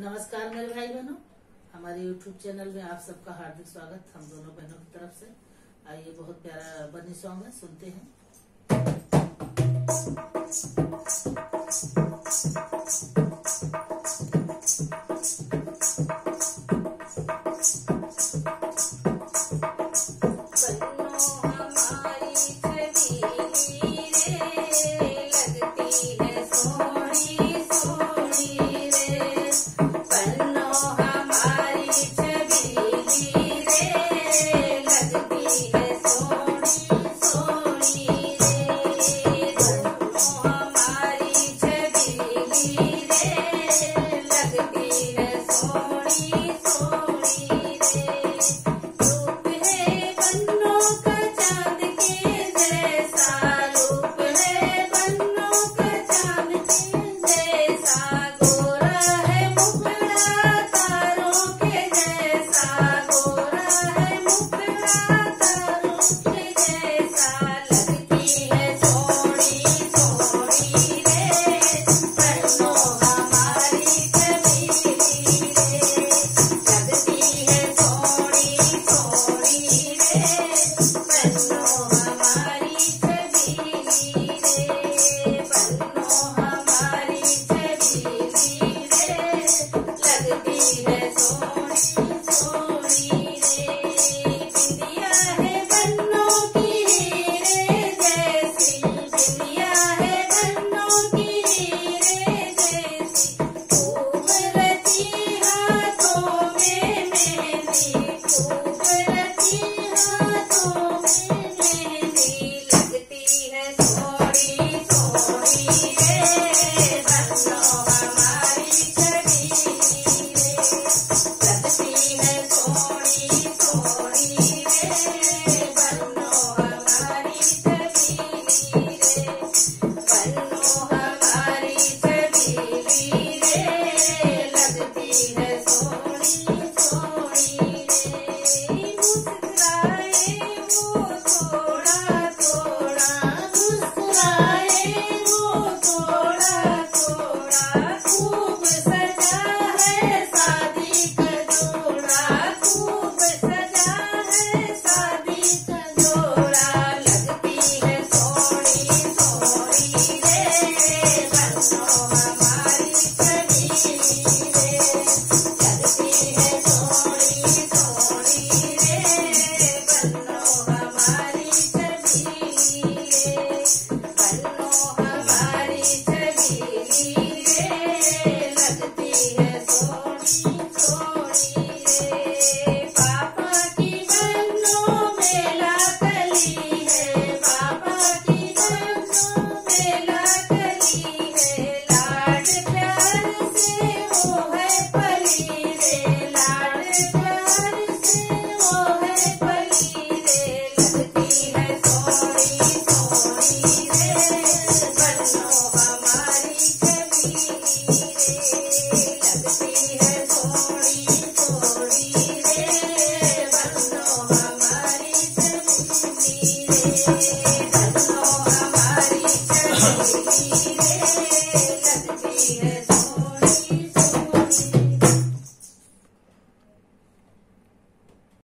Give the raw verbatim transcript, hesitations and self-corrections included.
नमस्कार मेरे भाई बहनों, हमारे यूट्यूब चैनल में आप सबका हार्दिक स्वागत हम दोनों बहनों की तरफ से। आइए, बहुत प्यारा बन्नी सॉन्ग है, सुनते हैं। Yes.